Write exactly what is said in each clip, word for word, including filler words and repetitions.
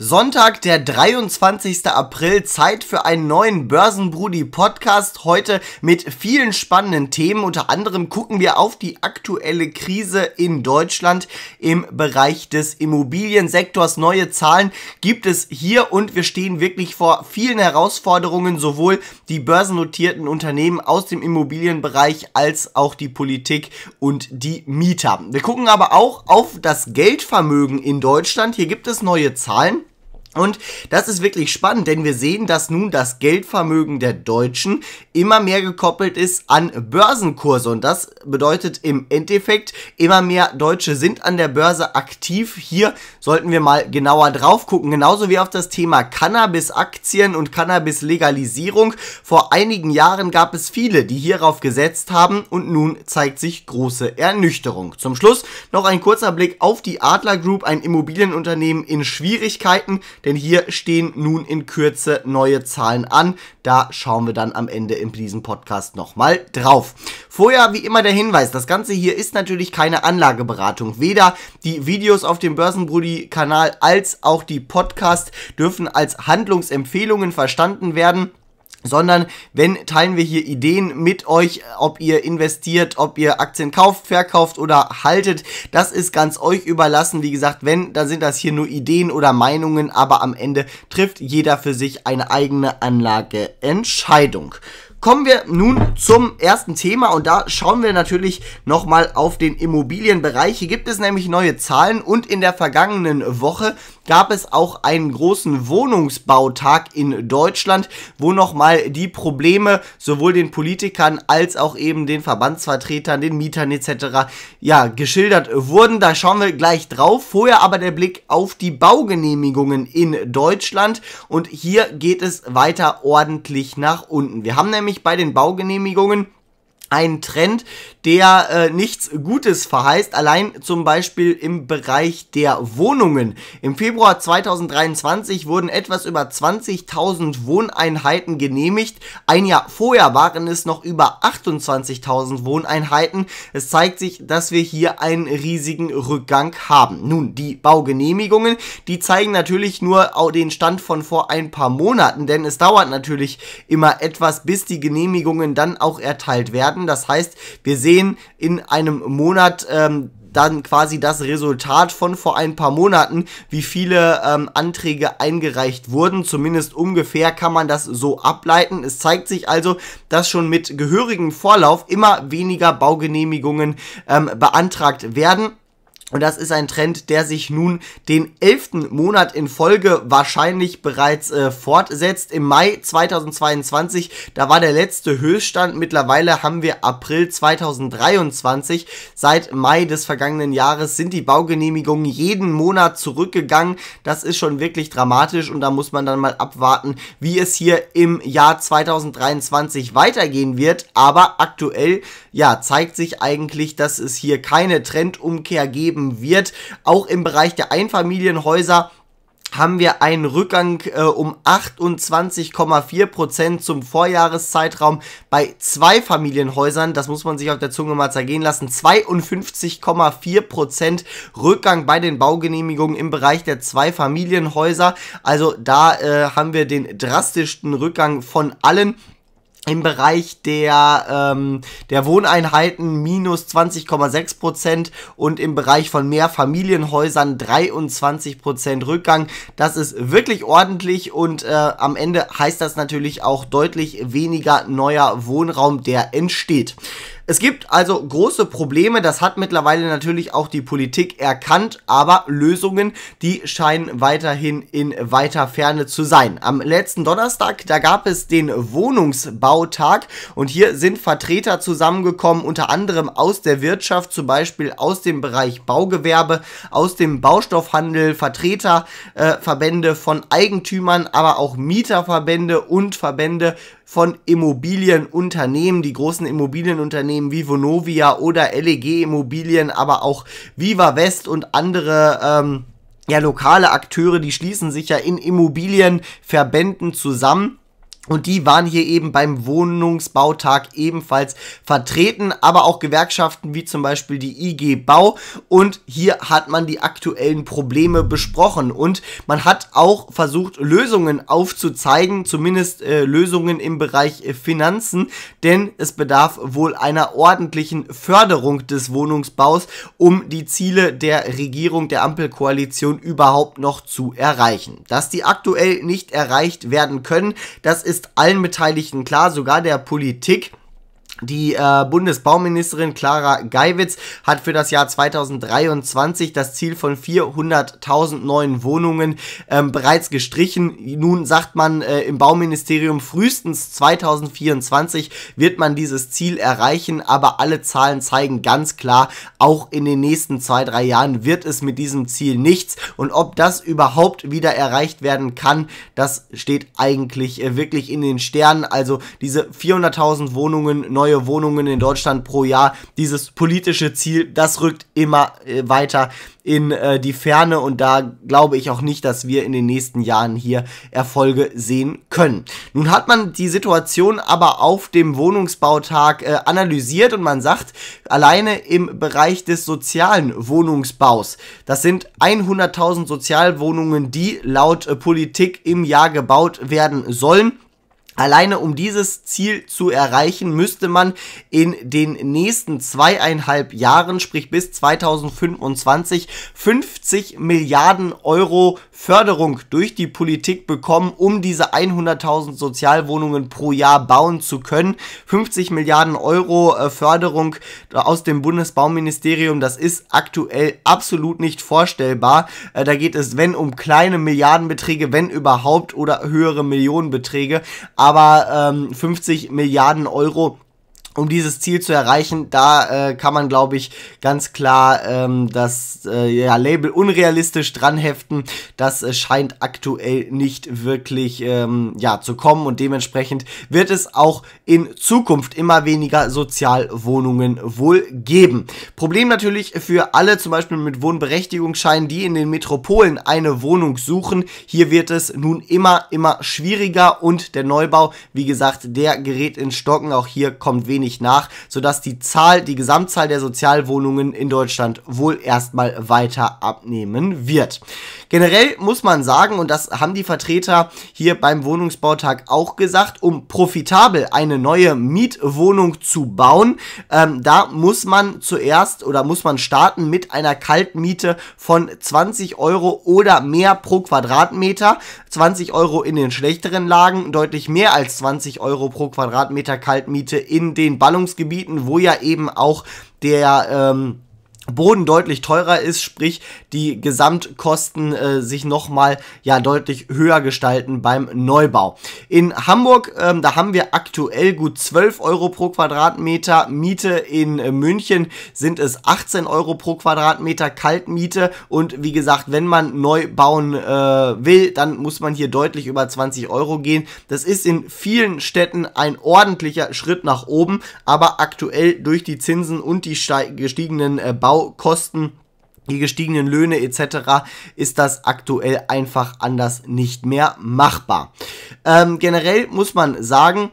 Sonntag, der dreiundzwanzigste April, Zeit für einen neuen Börsenbrudi-Podcast, heute mit vielen spannenden Themen. Unter anderem gucken wir auf die aktuelle Krise in Deutschland im Bereich des Immobiliensektors. Neue Zahlen gibt es hier und wir stehen wirklich vor vielen Herausforderungen, sowohl die börsennotierten Unternehmen aus dem Immobilienbereich als auch die Politik und die Mieter. Wir gucken aber auch auf das Geldvermögen in Deutschland. Hier gibt es neue Zahlen. Und das ist wirklich spannend, denn wir sehen, dass nun das Geldvermögen der Deutschen immer mehr gekoppelt ist an Börsenkurse. Und das bedeutet im Endeffekt, immer mehr Deutsche sind an der Börse aktiv. Hier sollten wir mal genauer drauf gucken. Genauso wie auf das Thema Cannabis-Aktien und Cannabis-Legalisierung. Vor einigen Jahren gab es viele, die hierauf gesetzt haben und nun zeigt sich große Ernüchterung. Zum Schluss noch ein kurzer Blick auf die Adler Group, ein Immobilienunternehmen in Schwierigkeiten. Denn hier stehen nun in Kürze neue Zahlen an. Da schauen wir dann am Ende in diesem Podcast nochmal drauf. Vorher wie immer der Hinweis, das Ganze hier ist natürlich keine Anlageberatung. Weder die Videos auf dem Börsenbrudi-Kanal als auch die Podcasts dürfen als Handlungsempfehlungen verstanden werden. Sondern wenn, teilen wir hier Ideen mit euch, ob ihr investiert, ob ihr Aktien kauft, verkauft oder haltet, das ist ganz euch überlassen. Wie gesagt, wenn, dann sind das hier nur Ideen oder Meinungen, aber am Ende trifft jeder für sich eine eigene Anlageentscheidung. Kommen wir nun zum ersten Thema und da schauen wir natürlich nochmal auf den Immobilienbereich. Hier gibt es nämlich neue Zahlen und in der vergangenen Woche gab es auch einen großen Wohnungsbautag in Deutschland, wo nochmal die Probleme sowohl den Politikern als auch eben den Verbandsvertretern, den Mietern et cetera ja, geschildert wurden. Da schauen wir gleich drauf. Vorher aber der Blick auf die Baugenehmigungen in Deutschland und hier geht es weiter ordentlich nach unten. Wir haben nämlich bei den Baugenehmigungen ein Trend, der äh, nichts Gutes verheißt, allein zum Beispiel im Bereich der Wohnungen. Im Februar zweitausenddreiundzwanzig wurden etwas über zwanzigtausend Wohneinheiten genehmigt. Ein Jahr vorher waren es noch über achtundzwanzigtausend Wohneinheiten. Es zeigt sich, dass wir hier einen riesigen Rückgang haben. Nun, die Baugenehmigungen, die zeigen natürlich nur den Stand von vor ein paar Monaten, denn es dauert natürlich immer etwas, bis die Genehmigungen dann auch erteilt werden. Das heißt, wir sehen in einem Monat ähm, dann quasi das Resultat von vor ein paar Monaten, wie viele ähm, Anträge eingereicht wurden. Zumindest ungefähr kann man das so ableiten. Es zeigt sich also, dass schon mit gehörigem Vorlauf immer weniger Baugenehmigungen ähm, beantragt werden. Und das ist ein Trend, der sich nun den elften Monat in Folge wahrscheinlich bereits äh, fortsetzt. Im Mai zweitausendzweiundzwanzig, da war der letzte Höchststand. Mittlerweile haben wir April zweitausenddreiundzwanzig. Seit Mai des vergangenen Jahres sind die Baugenehmigungen jeden Monat zurückgegangen. Das ist schon wirklich dramatisch und da muss man dann mal abwarten, wie es hier im Jahr zweitausenddreiundzwanzig weitergehen wird. Aber aktuell, ja, zeigt sich eigentlich, dass es hier keine Trendumkehr geben wird. Auch im Bereich der Einfamilienhäuser haben wir einen Rückgang äh, um achtundzwanzig Komma vier Prozent zum Vorjahreszeitraum bei Zweifamilienhäusern. Das muss man sich auf der Zunge mal zergehen lassen. zweiundfünfzig Komma vier Prozent Rückgang bei den Baugenehmigungen im Bereich der Zweifamilienhäuser. Also da äh, haben wir den drastischsten Rückgang von allen. Im Bereich der, ähm, der Wohneinheiten minus zwanzig Komma sechs Prozent und im Bereich von Mehrfamilienhäusern dreiundzwanzig Prozent Rückgang. Das ist wirklich ordentlich und äh, am Ende heißt das natürlich auch deutlich weniger neuer Wohnraum, der entsteht. Es gibt also große Probleme, das hat mittlerweile natürlich auch die Politik erkannt, aber Lösungen, die scheinen weiterhin in weiter Ferne zu sein. Am letzten Donnerstag, da gab es den Wohnungsbautag und hier sind Vertreter zusammengekommen, unter anderem aus der Wirtschaft, zum Beispiel aus dem Bereich Baugewerbe, aus dem Baustoffhandel, Vertreter, äh, Verbände von Eigentümern, aber auch Mieterverbände und Verbände von Immobilienunternehmen, die großen Immobilienunternehmen wie Vonovia oder L E G Immobilien, aber auch Viva West und andere ähm, ja, lokale Akteure, die schließen sich ja in Immobilienverbänden zusammen. Und die waren hier eben beim Wohnungsbautag ebenfalls vertreten, aber auch Gewerkschaften wie zum Beispiel die I G Bau. Und hier hat man die aktuellen Probleme besprochen und man hat auch versucht, Lösungen aufzuzeigen, zumindest äh, Lösungen im Bereich äh, Finanzen, denn es bedarf wohl einer ordentlichen Förderung des Wohnungsbaus, um die Ziele der Regierung der Ampelkoalition überhaupt noch zu erreichen. Dass die aktuell nicht erreicht werden können, das ist ist allen Beteiligten klar, sogar der Politik. Die äh, Bundesbauministerin Klara Geywitz hat für das Jahr zweitausenddreiundzwanzig das Ziel von vierhunderttausend neuen Wohnungen ähm, bereits gestrichen. Nun sagt man äh, im Bauministerium, frühestens zweitausendvierundzwanzig wird man dieses Ziel erreichen, aber alle Zahlen zeigen ganz klar, auch in den nächsten zwei, drei Jahren wird es mit diesem Ziel nichts. Und ob das überhaupt wieder erreicht werden kann, das steht eigentlich äh, wirklich in den Sternen. Also diese vierhunderttausend Wohnungen, neu Wohnungen in Deutschland pro Jahr, dieses politische Ziel, das rückt immer äh, weiter in äh, die Ferne und da glaube ich auch nicht, dass wir in den nächsten Jahren hier Erfolge sehen können. Nun hat man die Situation aber auf dem Wohnungsbautag äh, analysiert und man sagt, alleine im Bereich des sozialen Wohnungsbaus, das sind hunderttausend Sozialwohnungen, die laut äh, Politik im Jahr gebaut werden sollen. Alleine um dieses Ziel zu erreichen, müsste man in den nächsten zweieinhalb Jahren, sprich bis zweitausendfünfundzwanzig, fünfzig Milliarden Euro Förderung durch die Politik bekommen, um diese hunderttausend Sozialwohnungen pro Jahr bauen zu können. fünfzig Milliarden Euro Förderung aus dem Bundesbauministerium, das ist aktuell absolut nicht vorstellbar. Da geht es, wenn, um kleine Milliardenbeträge, wenn überhaupt, oder höhere Millionenbeträge. Aber ähm, fünfzig Milliarden Euro, um dieses Ziel zu erreichen, da äh, kann man, glaube ich, ganz klar ähm, das äh, ja, Label unrealistisch dranheften. Das äh, scheint aktuell nicht wirklich ähm, ja, zu kommen und dementsprechend wird es auch in Zukunft immer weniger Sozialwohnungen wohl geben. Problem natürlich für alle, zum Beispiel mit Wohnberechtigungsscheinen, die in den Metropolen eine Wohnung suchen. Hier wird es nun immer, immer schwieriger und der Neubau, wie gesagt, der gerät ins Stocken. Auch hier kommt wenig nach, sodass die Zahl, die Gesamtzahl der Sozialwohnungen in Deutschland wohl erstmal weiter abnehmen wird. Generell muss man sagen, und das haben die Vertreter hier beim Wohnungsbautag auch gesagt, um profitabel eine neue Mietwohnung zu bauen, ähm, da muss man zuerst oder muss man starten mit einer Kaltmiete von zwanzig Euro oder mehr pro Quadratmeter, zwanzig Euro in den schlechteren Lagen, deutlich mehr als zwanzig Euro pro Quadratmeter Kaltmiete in den Ballungsgebieten, wo ja eben auch der ähm, Boden deutlich teurer ist, sprich die Gesamtkosten äh, sich nochmal ja deutlich höher gestalten beim Neubau. In Hamburg, ähm, da haben wir aktuell gut zwölf Euro pro Quadratmeter Miete, in äh, München sind es achtzehn Euro pro Quadratmeter Kaltmiete und wie gesagt, wenn man neu bauen äh, will, dann muss man hier deutlich über zwanzig Euro gehen. Das ist in vielen Städten ein ordentlicher Schritt nach oben, aber aktuell durch die Zinsen und die gestiegenen äh, Bau Kosten, die gestiegenen Löhne et cetera ist das aktuell einfach anders nicht mehr machbar. Ähm, generell muss man sagen,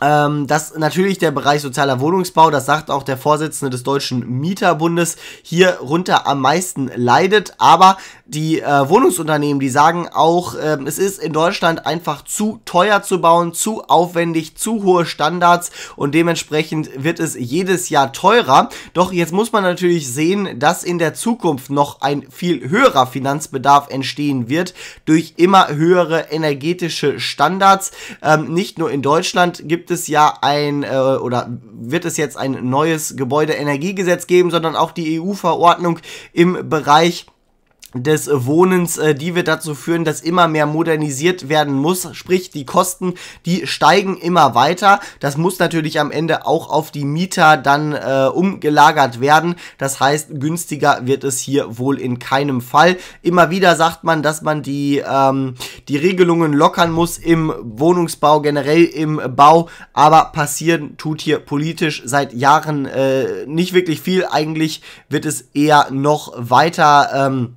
Ähm, dass natürlich der Bereich sozialer Wohnungsbau, das sagt auch der Vorsitzende des Deutschen Mieterbundes, hier runter am meisten leidet, aber die äh, Wohnungsunternehmen, die sagen auch, ähm, es ist in Deutschland einfach zu teuer zu bauen, zu aufwendig, zu hohe Standards und dementsprechend wird es jedes Jahr teurer. Doch jetzt muss man natürlich sehen, dass in der Zukunft noch ein viel höherer Finanzbedarf entstehen wird durch immer höhere energetische Standards. Ähm, nicht nur in Deutschland gibt es ja ein äh, oder wird es jetzt ein neues Gebäudeenergiegesetz geben, sondern auch die E U-Verordnung im Bereich des Wohnens, äh, die wird dazu führen, dass immer mehr modernisiert werden muss, sprich die Kosten, die steigen immer weiter. Das muss natürlich am Ende auch auf die Mieter dann äh, umgelagert werden. Das heißt, günstiger wird es hier wohl in keinem Fall. Immer wieder sagt man, dass man die, ähm, die Regelungen lockern muss im Wohnungsbau, generell im Bau, aber passieren tut hier politisch seit Jahren äh, nicht wirklich viel. Eigentlich wird es eher noch weiter ähm,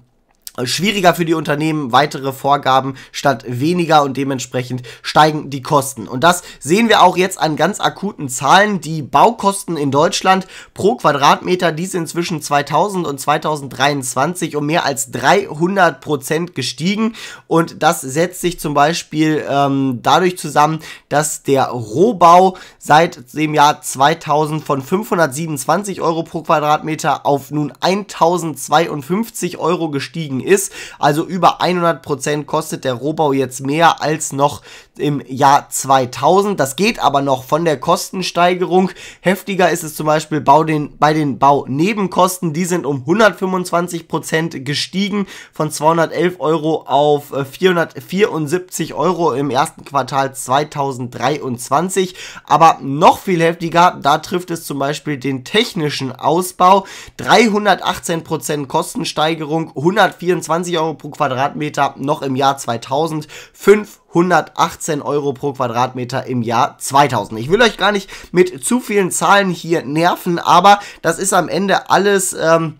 schwieriger für die Unternehmen, weitere Vorgaben statt weniger, und dementsprechend steigen die Kosten. Und das sehen wir auch jetzt an ganz akuten Zahlen. Die Baukosten in Deutschland pro Quadratmeter, die sind zwischen zweitausend und zweitausenddreiundzwanzig um mehr als dreihundert Prozent gestiegen, und das setzt sich zum Beispiel ähm, dadurch zusammen, dass der Rohbau seit dem Jahr zweitausend von fünfhundertsiebenundzwanzig Euro pro Quadratmeter auf nun tausendzweiundfünfzig Euro gestiegen ist. Also über hundert Prozent kostet der Rohbau jetzt mehr als noch im Jahr zweitausend. Das geht aber noch von der Kostensteigerung. Heftiger ist es zum Beispiel bei den, bei den Baunebenkosten. Die sind um hundertfünfundzwanzig Prozent gestiegen, von zweihundertelf Euro auf vierhundertvierundsiebzig Euro im ersten Quartal zweitausenddreiundzwanzig. Aber noch viel heftiger, da trifft es zum Beispiel den technischen Ausbau. dreihundertachtzehn Prozent Kostensteigerung, hundertvierundzwanzig Euro pro Quadratmeter noch im Jahr zweitausend, fünfhundertachtzehn Euro pro Quadratmeter im Jahr zweitausend. Ich will euch gar nicht mit zu vielen Zahlen hier nerven, aber das ist am Ende alles ähm,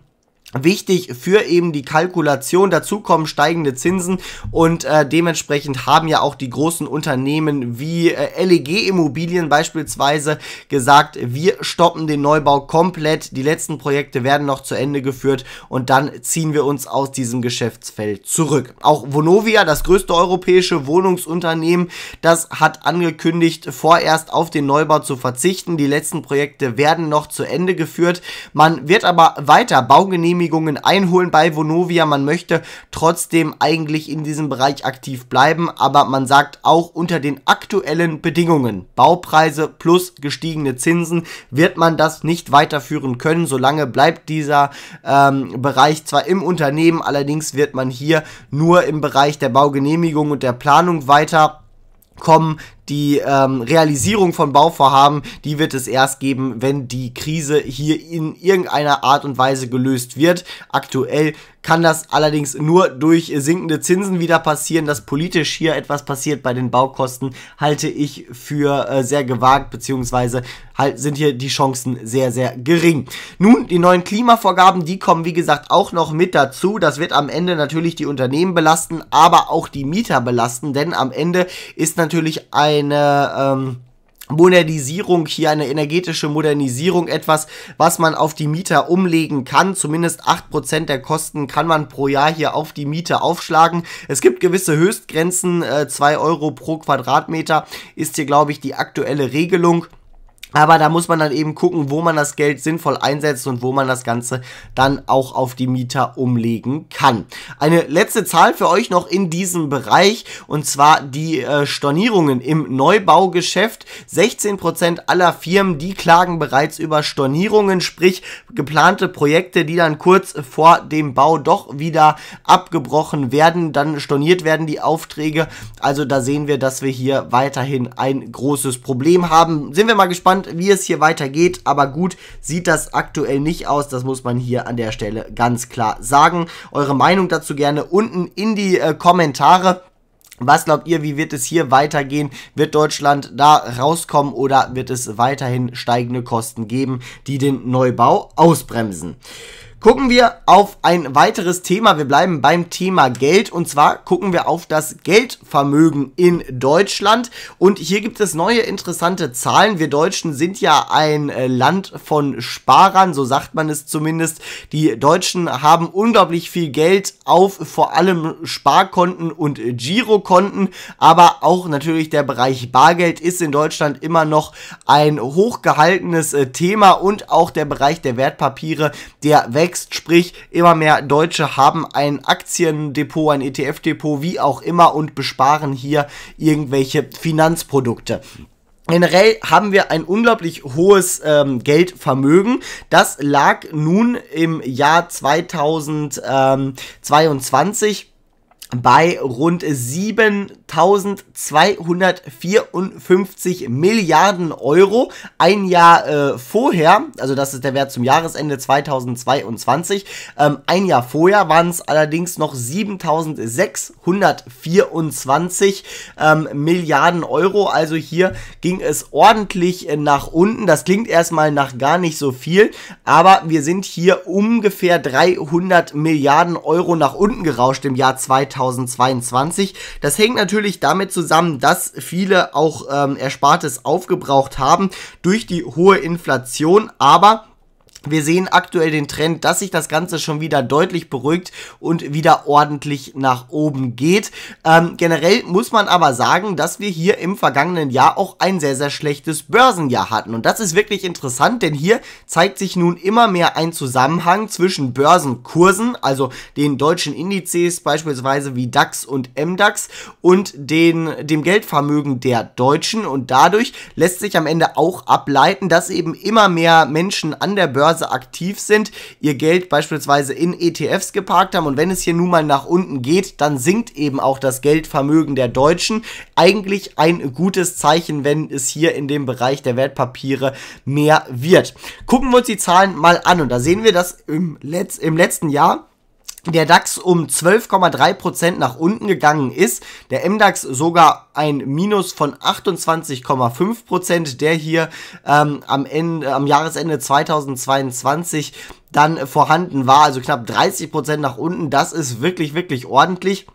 wichtig für eben die Kalkulation. Dazu kommen steigende Zinsen, und äh, dementsprechend haben ja auch die großen Unternehmen wie äh, L E G Immobilien beispielsweise gesagt, wir stoppen den Neubau komplett, die letzten Projekte werden noch zu Ende geführt und dann ziehen wir uns aus diesem Geschäftsfeld zurück. Auch Vonovia, das größte europäische Wohnungsunternehmen, das hat angekündigt, vorerst auf den Neubau zu verzichten. Die letzten Projekte werden noch zu Ende geführt. Man wird aber weiter Baugenehmigungen einholen bei Vonovia. Man möchte trotzdem eigentlich in diesem Bereich aktiv bleiben, aber man sagt auch, unter den aktuellen Bedingungen, Baupreise plus gestiegene Zinsen, wird man das nicht weiterführen können. Solange bleibt dieser ähm, Bereich zwar im Unternehmen, allerdings wird man hier nur im Bereich der Baugenehmigung und der Planung weiterkommen. Die ähm, Realisierung von Bauvorhaben, die wird es erst geben, wenn die Krise hier in irgendeiner Art und Weise gelöst wird. Aktuell kann das allerdings nur durch sinkende Zinsen wieder passieren. Dass politisch hier etwas passiert bei den Baukosten, halte ich für äh, sehr gewagt, beziehungsweise halt sind hier die Chancen sehr, sehr gering. Nun, die neuen Klimavorgaben, die kommen wie gesagt auch noch mit dazu. Das wird am Ende natürlich die Unternehmen belasten, aber auch die Mieter belasten, denn am Ende ist natürlich ein eine ähm, Modernisierung, hier eine energetische Modernisierung, etwas, was man auf die Mieter umlegen kann. Zumindest acht Prozent der Kosten kann man pro Jahr hier auf die Mieter aufschlagen. Es gibt gewisse Höchstgrenzen, äh, zwei Euro pro Quadratmeter ist hier, glaube ich, die aktuelle Regelung. Aber da muss man dann eben gucken, wo man das Geld sinnvoll einsetzt und wo man das Ganze dann auch auf die Mieter umlegen kann. Eine letzte Zahl für euch noch in diesem Bereich, und zwar die äh, Stornierungen im Neubaugeschäft. sechzehn Prozent aller Firmen, die klagen bereits über Stornierungen, sprich geplante Projekte, die dann kurz vor dem Bau doch wieder abgebrochen werden, dann storniert werden die Aufträge. Also da sehen wir, dass wir hier weiterhin ein großes Problem haben. Sind wir mal gespannt, wie es hier weitergeht, aber gut sieht das aktuell nicht aus. Das muss man hier an der Stelle ganz klar sagen. Eure Meinung dazu gerne unten in die äh, Kommentare. Was glaubt ihr, wie wird es hier weitergehen? Wird Deutschland da rauskommen oder wird es weiterhin steigende Kosten geben, die den Neubau ausbremsen? Gucken wir auf ein weiteres Thema. Wir bleiben beim Thema Geld, und zwar gucken wir auf das Geldvermögen in Deutschland, und hier gibt es neue interessante Zahlen. Wir Deutschen sind ja ein Land von Sparern, so sagt man es zumindest. Die Deutschen haben unglaublich viel Geld auf vor allem Sparkonten und Girokonten, aber auch natürlich der Bereich Bargeld ist in Deutschland immer noch ein hochgehaltenes Thema, und auch der Bereich der Wertpapiere, der wächst. Sprich, immer mehr Deutsche haben ein Aktiendepot, ein E T F-Depot, wie auch immer, und besparen hier irgendwelche Finanzprodukte. Generell haben wir ein unglaublich hohes ähm, Geldvermögen. Das lag nun im Jahr zweitausendzweiundzwanzig bei rund siebentausendzweihundertvierundfünfzig Milliarden Euro. Ein Jahr äh, vorher, also das ist der Wert zum Jahresende zweitausendzweiundzwanzig, ähm, ein Jahr vorher waren es allerdings noch siebentausendsechshundertvierundzwanzig ähm, Milliarden Euro. Also hier ging es ordentlich äh, nach unten. Das klingt erstmal nach gar nicht so viel, aber wir sind hier ungefähr dreihundert Milliarden Euro nach unten gerauscht im Jahr zweitausendzweiundzwanzig. Das hängt natürlich damit zusammen, dass viele auch ähm, Erspartes aufgebraucht haben durch die hohe Inflation, aber wir sehen aktuell den Trend, dass sich das Ganze schon wieder deutlich beruhigt und wieder ordentlich nach oben geht. Ähm, generell muss man aber sagen, dass wir hier im vergangenen Jahr auch ein sehr, sehr schlechtes Börsenjahr hatten. Und das ist wirklich interessant, denn hier zeigt sich nun immer mehr ein Zusammenhang zwischen Börsenkursen, also den deutschen Indizes beispielsweise wie DAX und M DAX, und den, dem Geldvermögen der Deutschen. Und dadurch lässt sich am Ende auch ableiten, dass eben immer mehr Menschen an der Börse aktiv sind, ihr Geld beispielsweise in E T Fs geparkt haben, und wenn es hier nun mal nach unten geht, dann sinkt eben auch das Geldvermögen der Deutschen. Eigentlich ein gutes Zeichen, wenn es hier in dem Bereich der Wertpapiere mehr wird. Gucken wir uns die Zahlen mal an, und da sehen wir, dass im, Letz- im letzten Jahr der DAX um zwölf Komma drei Prozent nach unten gegangen ist, der M DAX sogar ein Minus von achtundzwanzig Komma fünf Prozent, der hier ähm, am, Ende, am Jahresende zweitausendzweiundzwanzig dann vorhanden war, also knapp dreißig Prozent nach unten. Das ist wirklich, wirklich ordentlich.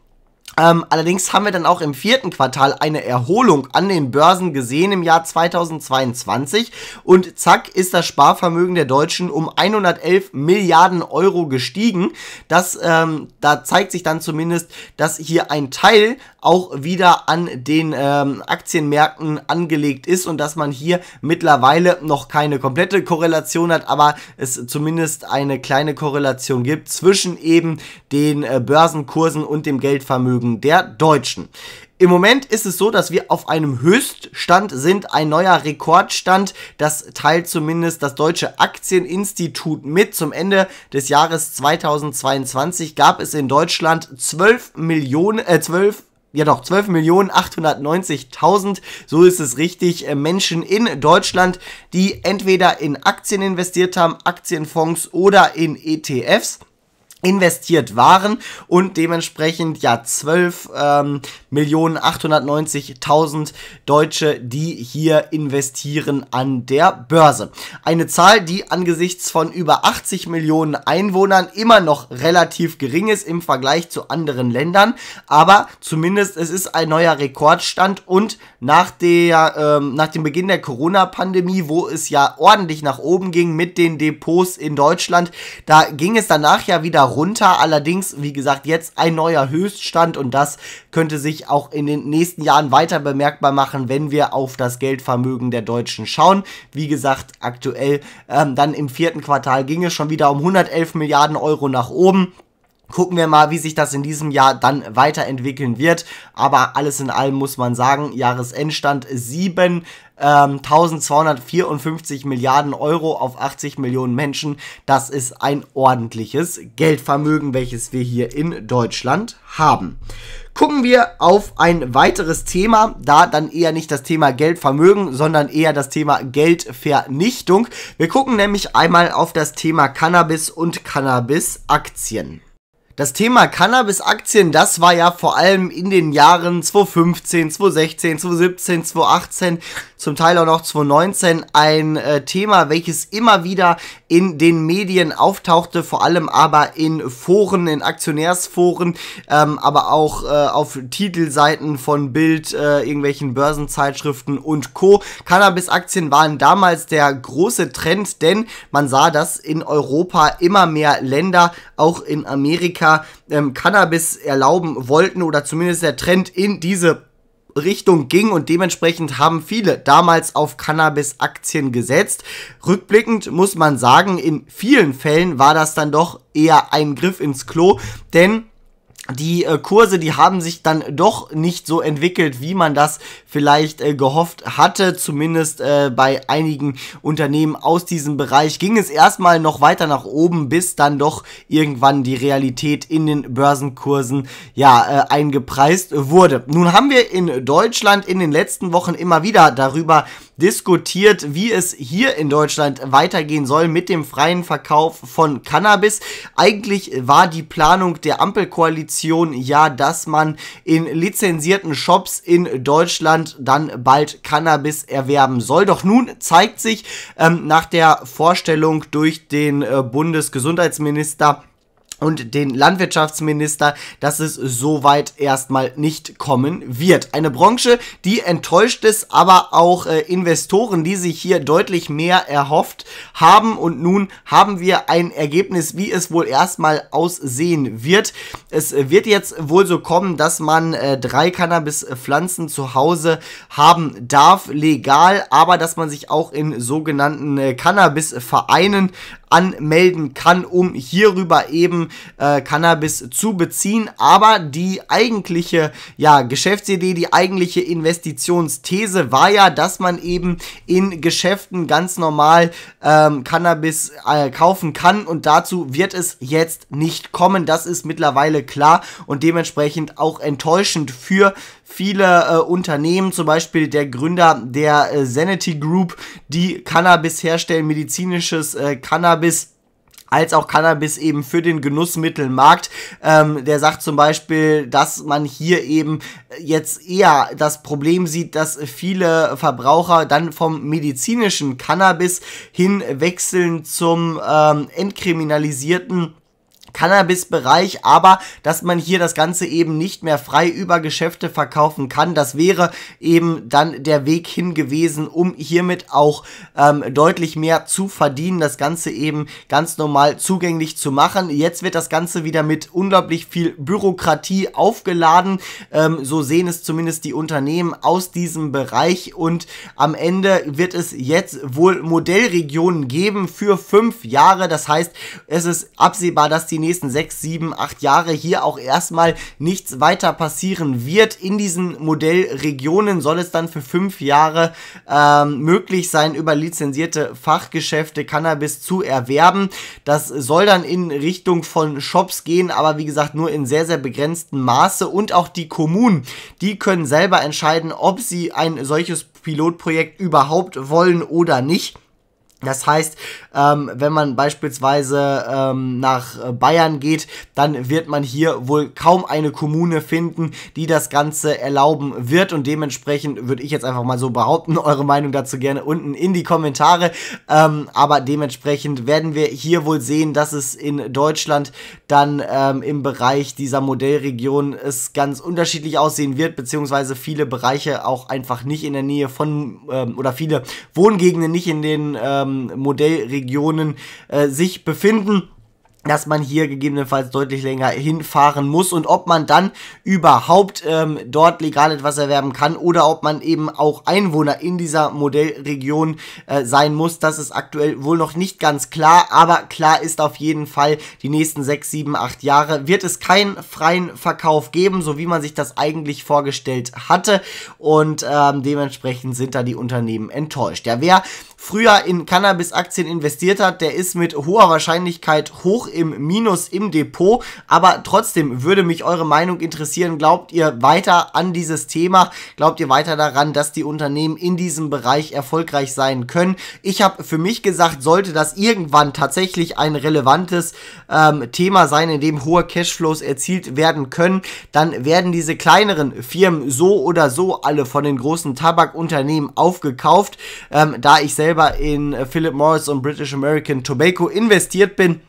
Ähm, allerdings haben wir dann auch im vierten Quartal eine Erholung an den Börsen gesehen im Jahr zweitausendzweiundzwanzig, und zack ist das Sparvermögen der Deutschen um hundertelf Milliarden Euro gestiegen. Das, ähm, da zeigt sich dann zumindest, dass hier ein Teil auch wieder an den ähm, Aktienmärkten angelegt ist und dass man hier mittlerweile noch keine komplette Korrelation hat, aber es zumindest eine kleine Korrelation gibt zwischen eben den äh, Börsenkursen und dem Geldvermögen der Deutschen. Im Moment ist es so, dass wir auf einem Höchststand sind, ein neuer Rekordstand. Das teilt zumindest das Deutsche Aktieninstitut mit. Zum Ende des Jahres zweitausendzweiundzwanzig gab es in Deutschland zwölf Millionen, äh zwölf Ja doch, zwölf Millionen achthundertneunzigtausend, so ist es richtig, Menschen in Deutschland, die entweder in Aktien investiert haben, Aktienfonds oder in E T Fs investiert waren, und dementsprechend ja zwölf Millionen achthundertneunzigtausend Deutsche, die hier investieren an der Börse. Eine Zahl, die angesichts von über achtzig Millionen Einwohnern immer noch relativ gering ist im Vergleich zu anderen Ländern, aber zumindest es ist ein neuer Rekordstand, und nach der, ähm, nach dem Beginn der Corona-Pandemie, wo es ja ordentlich nach oben ging mit den Depots in Deutschland, da ging es danach ja wieder runter. Allerdings, wie gesagt, jetzt ein neuer Höchststand, und das könnte sich auch in den nächsten Jahren weiter bemerkbar machen, wenn wir auf das Geldvermögen der Deutschen schauen. Wie gesagt, aktuell ähm, dann im vierten Quartal ging es schon wieder um hundertelf Milliarden Euro nach oben. Gucken wir mal, wie sich das in diesem Jahr dann weiterentwickeln wird. Aber alles in allem muss man sagen, Jahresendstand siebentausendzweihundertvierundfünfzig Milliarden Euro auf achtzig Millionen Menschen. Das ist ein ordentliches Geldvermögen, welches wir hier in Deutschland haben. Gucken wir auf ein weiteres Thema, da dann eher nicht das Thema Geldvermögen, sondern eher das Thema Geldvernichtung. Wir gucken nämlich einmal auf das Thema Cannabis und Cannabisaktien. Das Thema Cannabis-Aktien, das war ja vor allem in den Jahren zweitausendfünfzehn, zweitausendsechzehn, zweitausendsiebzehn, zweitausendachtzehn, zum Teil auch noch zweitausendneunzehn ein äh, Thema, welches immer wieder in den Medien auftauchte, vor allem aber in Foren, in Aktionärsforen, ähm, aber auch äh, auf Titelseiten von Bild, äh, irgendwelchen Börsenzeitschriften und Co. Cannabis-Aktien waren damals der große Trend, denn man sah, dass in Europa immer mehr Länder, auch in Amerika, Ähm, Cannabis erlauben wollten, oder zumindest der Trend in diese Richtung ging, und dementsprechend haben viele damals auf Cannabis-Aktien gesetzt. Rückblickend muss man sagen, in vielen Fällen war das dann doch eher ein Griff ins Klo, denn Die äh, Kurse, die haben sich dann doch nicht so entwickelt, wie man das vielleicht äh, gehofft hatte. Zumindest äh, bei einigen Unternehmen aus diesem Bereich ging es erstmal noch weiter nach oben, bis dann doch irgendwann die Realität in den Börsenkursen ja äh, eingepreist wurde. Nun haben wir in Deutschland in den letzten Wochen immer wieder darüber diskutiert, wie es hier in Deutschland weitergehen soll mit dem freien Verkauf von Cannabis. Eigentlich war die Planung der Ampelkoalition ja, dass man in lizenzierten Shops in Deutschland dann bald Cannabis erwerben soll. Doch nun zeigt sich ähm, nach der Vorstellung durch den äh, Bundesgesundheitsminister und den Landwirtschaftsminister, dass es soweit erstmal nicht kommen wird. Eine Branche, die enttäuscht ist, aber auch äh, Investoren, die sich hier deutlich mehr erhofft haben. Und nun haben wir ein Ergebnis, wie es wohl erstmal aussehen wird. Es wird jetzt wohl so kommen, dass man äh, drei Cannabispflanzen zu Hause haben darf, legal, aber dass man sich auch in sogenannten äh, Cannabisvereinen anmelden kann, um hierüber eben äh, Cannabis zu beziehen. Aber die eigentliche ja, Geschäftsidee, die eigentliche Investitionsthese war ja, dass man eben in Geschäften ganz normal ähm, Cannabis äh, kaufen kann, und dazu wird es jetzt nicht kommen. Das ist mittlerweile klar und dementsprechend auch enttäuschend für viele äh, Unternehmen, zum Beispiel der Gründer der äh, Zenity Group, die Cannabis herstellen, medizinisches äh, Cannabis, als auch Cannabis eben für den Genussmittelmarkt. Ähm, der sagt zum Beispiel, dass man hier eben jetzt eher das Problem sieht, dass viele Verbraucher dann vom medizinischen Cannabis hinwechseln zum ähm, entkriminalisierten Cannabis-Bereich, aber dass man hier das Ganze eben nicht mehr frei über Geschäfte verkaufen kann. Das wäre eben dann der Weg hin gewesen, um hiermit auch ähm, deutlich mehr zu verdienen, das Ganze eben ganz normal zugänglich zu machen. Jetzt wird das Ganze wieder mit unglaublich viel Bürokratie aufgeladen. Ähm, so sehen es zumindest die Unternehmen aus diesem Bereich, und am Ende wird es jetzt wohl Modellregionen geben für fünf Jahre. Das heißt, es ist absehbar, dass die die nächsten sechs, sieben, acht Jahre hier auch erstmal nichts weiter passieren wird. In diesen Modellregionen soll es dann für fünf Jahre ähm, möglich sein, über lizenzierte Fachgeschäfte Cannabis zu erwerben. Das soll dann in Richtung von Shops gehen, aber wie gesagt nur in sehr, sehr begrenztem Maße, und auch die Kommunen, die können selber entscheiden, ob sie ein solches Pilotprojekt überhaupt wollen oder nicht. Das heißt, ähm, wenn man beispielsweise ähm, nach Bayern geht, dann wird man hier wohl kaum eine Kommune finden, die das Ganze erlauben wird, und dementsprechend würde ich jetzt einfach mal so behaupten, eure Meinung dazu gerne unten in die Kommentare, ähm, aber dementsprechend werden wir hier wohl sehen, dass es in Deutschland dann ähm, im Bereich dieser Modellregion es ganz unterschiedlich aussehen wird, beziehungsweise viele Bereiche auch einfach nicht in der Nähe von, ähm, oder viele Wohngegenden nicht in den ähm, Modellregionen äh, sich befinden, dass man hier gegebenenfalls deutlich länger hinfahren muss, und ob man dann überhaupt ähm, dort legal etwas erwerben kann oder ob man eben auch Einwohner in dieser Modellregion äh, sein muss, das ist aktuell wohl noch nicht ganz klar, aber klar ist auf jeden Fall, die nächsten sechs, sieben, acht Jahre wird es keinen freien Verkauf geben, so wie man sich das eigentlich vorgestellt hatte, und ähm, dementsprechend sind da die Unternehmen enttäuscht. Ja, wer früher in Cannabis-Aktien investiert hat, der ist mit hoher Wahrscheinlichkeit hoch im Minus im Depot, aber trotzdem würde mich eure Meinung interessieren. Glaubt ihr weiter an dieses Thema? Glaubt ihr weiter daran, dass die Unternehmen in diesem Bereich erfolgreich sein können? Ich habe für mich gesagt, sollte das irgendwann tatsächlich ein relevantes ähm, Thema sein, in dem hohe Cashflows erzielt werden können, dann werden diese kleineren Firmen so oder so alle von den großen Tabakunternehmen aufgekauft. Ähm, da ich selber in Philip Morris und British American Tobacco investiert bin,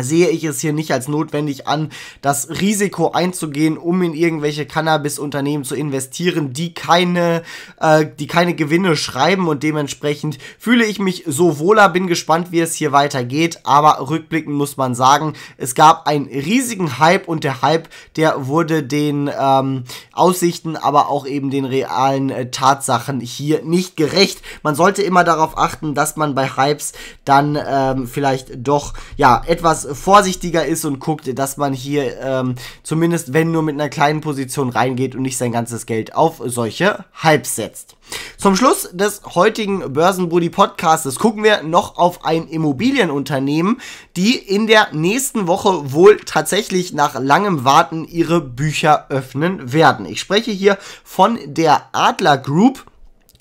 sehe ich es hier nicht als notwendig an, das Risiko einzugehen, um in irgendwelche Cannabis-Unternehmen zu investieren, die keine, äh, die keine Gewinne schreiben, und dementsprechend fühle ich mich so wohler, bin gespannt, wie es hier weitergeht, aber rückblickend muss man sagen, es gab einen riesigen Hype, und der Hype, der wurde den ähm, Aussichten, aber auch eben den realen äh, Tatsachen hier nicht gerecht. Man sollte immer darauf achten, dass man bei Hypes dann ähm, vielleicht doch, ja, etwas etwas vorsichtiger ist und guckt, dass man hier ähm, zumindest, wenn nur mit einer kleinen Position reingeht und nicht sein ganzes Geld auf solche Hypes setzt. Zum Schluss des heutigen Börsenbrudi Podcasts gucken wir noch auf ein Immobilienunternehmen, die in der nächsten Woche wohl tatsächlich nach langem Warten ihre Bücher öffnen werden. Ich spreche hier von der Adler Group.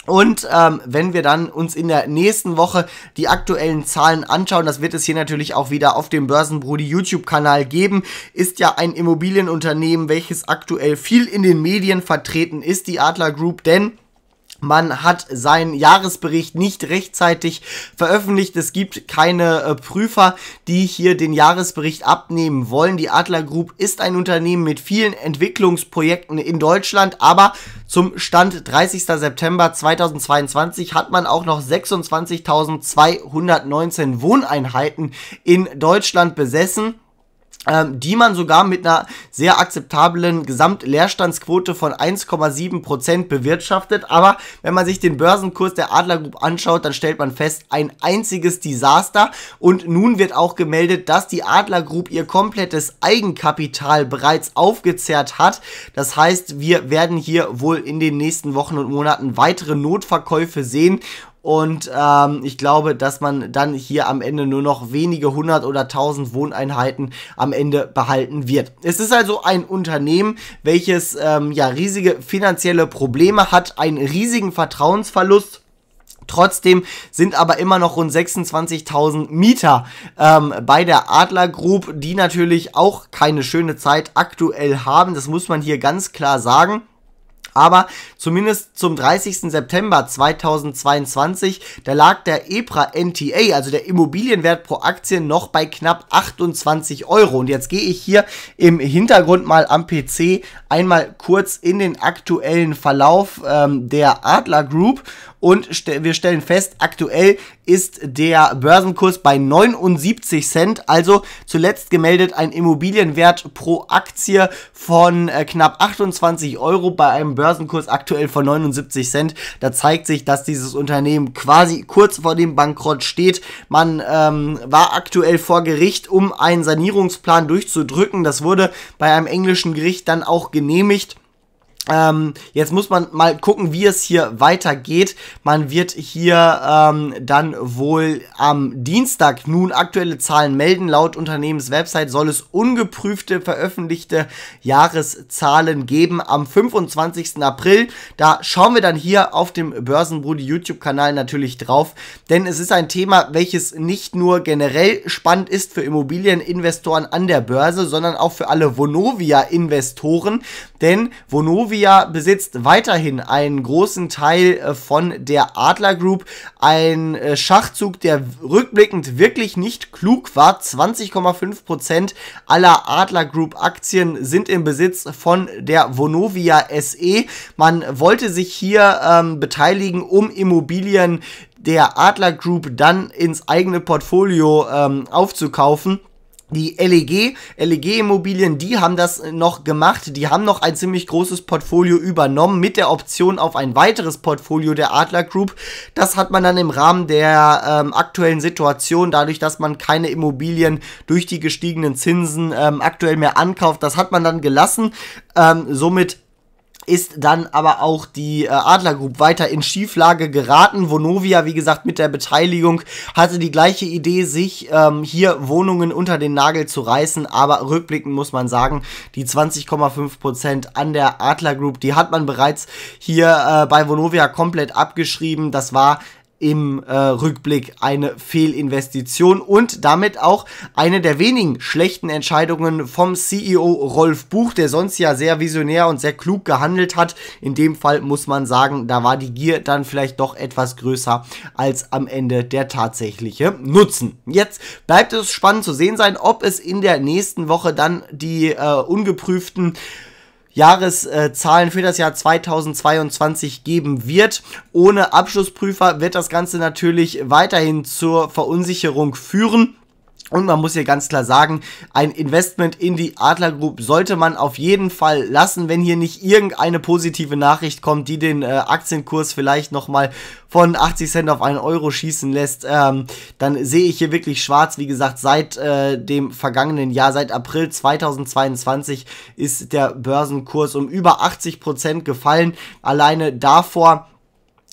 Und ähm, wenn wir dann uns in der nächsten Woche die aktuellen Zahlen anschauen, das wird es hier natürlich auch wieder auf dem Börsenbrudi YouTube-Kanal geben, ist ja ein Immobilienunternehmen, welches aktuell viel in den Medien vertreten ist, die Adler Group, denn man hat seinen Jahresbericht nicht rechtzeitig veröffentlicht. Es gibt keine äh, Prüfer, die hier den Jahresbericht abnehmen wollen. Die Adler Group ist ein Unternehmen mit vielen Entwicklungsprojekten in Deutschland, aber zum Stand dreißigsten September zweitausendzweiundzwanzig hat man auch noch sechsundzwanzigtausendzweihundertneunzehn Wohneinheiten in Deutschland besessen, die man sogar mit einer sehr akzeptablen Gesamtleerstandsquote von eins Komma sieben Prozent bewirtschaftet. Aber wenn man sich den Börsenkurs der Adler Group anschaut, dann stellt man fest, ein einziges Desaster. Und nun wird auch gemeldet, dass die Adler Group ihr komplettes Eigenkapital bereits aufgezehrt hat. Das heißt, wir werden hier wohl in den nächsten Wochen und Monaten weitere Notverkäufe sehen. Und ähm, ich glaube, dass man dann hier am Ende nur noch wenige hundert oder tausend Wohneinheiten am Ende behalten wird. Es ist also ein Unternehmen, welches ähm, ja riesige finanzielle Probleme hat, einen riesigen Vertrauensverlust. Trotzdem sind aber immer noch rund sechsundzwanzigtausend Mieter ähm, bei der Adler Group, die natürlich auch keine schöne Zeit aktuell haben. Das muss man hier ganz klar sagen. Aber zumindest zum dreißigsten September zweitausendzweiundzwanzig, da lag der EPRA N T A, also der Immobilienwert pro Aktie, noch bei knapp achtundzwanzig Euro. Und jetzt gehe ich hier im Hintergrund mal am P C einmal kurz in den aktuellen Verlauf ähm, der Adler Group. Und st- wir stellen fest, aktuell ist der Börsenkurs bei neunundsiebzig Cent, also zuletzt gemeldet ein Immobilienwert pro Aktie von äh, knapp achtundzwanzig Euro bei einem Börsenkurs aktuell von neunundsiebzig Cent. Da zeigt sich, dass dieses Unternehmen quasi kurz vor dem Bankrott steht. Man ähm, war aktuell vor Gericht, um einen Sanierungsplan durchzudrücken. Das wurde bei einem englischen Gericht dann auch genehmigt. Ähm, jetzt muss man mal gucken, wie es hier weitergeht. Man wird hier ähm, dann wohl am Dienstag nun aktuelle Zahlen melden. Laut Unternehmenswebsite soll es ungeprüfte, veröffentlichte Jahreszahlen geben am fünfundzwanzigsten April. Da schauen wir dann hier auf dem Börsenbrudi YouTube-Kanal natürlich drauf, denn es ist ein Thema, welches nicht nur generell spannend ist für Immobilieninvestoren an der Börse, sondern auch für alle Vonovia-Investoren, denn Vonovia besitzt weiterhin einen großen Teil von der Adler Group. Ein Schachzug, der rückblickend wirklich nicht klug war. zwanzig Komma fünf Prozent aller Adler Group Aktien sind im Besitz von der Vonovia S E. Man wollte sich hier ähm, beteiligen, um Immobilien der Adler Group dann ins eigene Portfolio ähm, aufzukaufen. Die L E G, L E G Immobilien, die haben das noch gemacht, die haben noch ein ziemlich großes Portfolio übernommen mit der Option auf ein weiteres Portfolio der Adler Group. Das hat man dann im Rahmen der ähm, aktuellen Situation, dadurch, dass man keine Immobilien durch die gestiegenen Zinsen ähm, aktuell mehr ankauft, das hat man dann gelassen, ähm, somit ist dann aber auch die Adler Group weiter in Schieflage geraten. Vonovia, wie gesagt, mit der Beteiligung hatte die gleiche Idee, sich ähm, hier Wohnungen unter den Nagel zu reißen, aber rückblickend muss man sagen, die zwanzig Komma fünf Prozent an der Adler Group, die hat man bereits hier äh, bei Vonovia komplett abgeschrieben. Das war im äh, Rückblick eine Fehlinvestition und damit auch eine der wenigen schlechten Entscheidungen vom C E O Rolf Buch, der sonst ja sehr visionär und sehr klug gehandelt hat. In dem Fall muss man sagen, da war die Gier dann vielleicht doch etwas größer als am Ende der tatsächliche Nutzen. Jetzt bleibt es spannend zu sehen sein, ob es in der nächsten Woche dann die äh, ungeprüften Jahreszahlen für das Jahr zweitausendzweiundzwanzig geben wird. Ohne Abschlussprüfer wird das Ganze natürlich weiterhin zur Verunsicherung führen. Und man muss hier ganz klar sagen, ein Investment in die Adler Group sollte man auf jeden Fall lassen, wenn hier nicht irgendeine positive Nachricht kommt, die den äh, Aktienkurs vielleicht nochmal von achtzig Cent auf einen Euro schießen lässt. Ähm, dann sehe ich hier wirklich schwarz. Wie gesagt, seit äh, dem vergangenen Jahr, seit April zweitausendzweiundzwanzig ist der Börsenkurs um über achtzig Prozent gefallen. Alleine davor,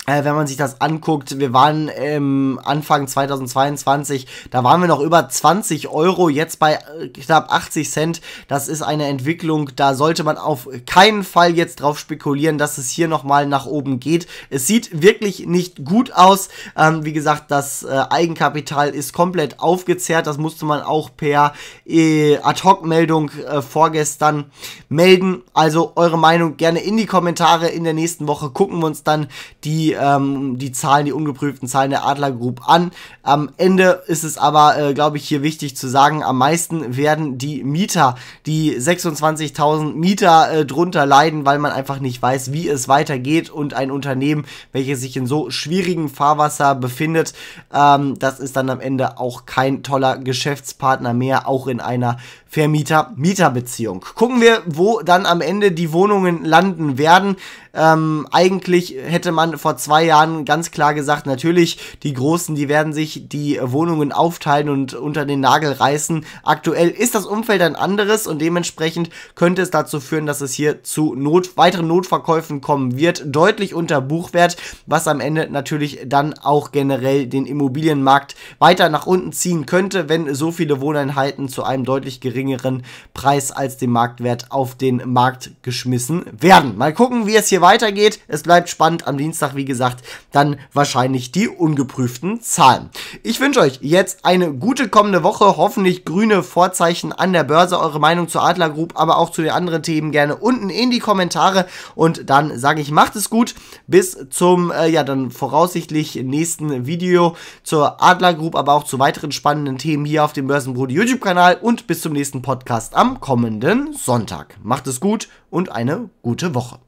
wenn man sich das anguckt, wir waren ähm, Anfang zweitausendzweiundzwanzig, da waren wir noch über zwanzig Euro, jetzt bei knapp achtzig Cent. Das ist eine Entwicklung, da sollte man auf keinen Fall jetzt drauf spekulieren, dass es hier nochmal nach oben geht. Es sieht wirklich nicht gut aus. Ähm, wie gesagt, das äh, Eigenkapital ist komplett aufgezehrt. Das musste man auch per äh, Ad-Hoc-Meldung äh, vorgestern melden. Also eure Meinung gerne in die Kommentare. In der nächsten Woche gucken wir uns dann die die Zahlen, die ungeprüften Zahlen der Adler Group an. Am Ende ist es aber, äh, glaube ich, hier wichtig zu sagen, am meisten werden die Mieter, die sechsundzwanzigtausend Mieter äh, drunter leiden, weil man einfach nicht weiß, wie es weitergeht, und ein Unternehmen, welches sich in so schwierigem Fahrwasser befindet, ähm, das ist dann am Ende auch kein toller Geschäftspartner mehr, auch in einer Vermieter-Mieter-Beziehung. Gucken wir, wo dann am Ende die Wohnungen landen werden. Ähm, eigentlich hätte man vor zwei Jahren ganz klar gesagt, natürlich, die Großen, die werden sich die Wohnungen aufteilen und unter den Nagel reißen. Aktuell ist das Umfeld ein anderes und dementsprechend könnte es dazu führen, dass es hier zu Not, weiteren Notverkäufen kommen wird, deutlich unter Buchwert, was am Ende natürlich dann auch generell den Immobilienmarkt weiter nach unten ziehen könnte, wenn so viele Wohneinheiten zu einem deutlich geringeren Preis als dem Marktwert auf den Markt geschmissen werden. Mal gucken, wie es hier weitergeht. Es bleibt spannend. Am Dienstag, wie gesagt, dann wahrscheinlich die ungeprüften Zahlen. Ich wünsche euch jetzt eine gute kommende Woche, hoffentlich grüne Vorzeichen an der Börse. Eure Meinung zur Adler Group, aber auch zu den anderen Themen gerne unten in die Kommentare, und dann sage ich, macht es gut, bis zum, äh, ja, dann voraussichtlich nächsten Video zur Adler Group, aber auch zu weiteren spannenden Themen hier auf dem Börsenbrudi YouTube-Kanal, und bis zum nächsten Podcast am kommenden Sonntag. Macht es gut und eine gute Woche.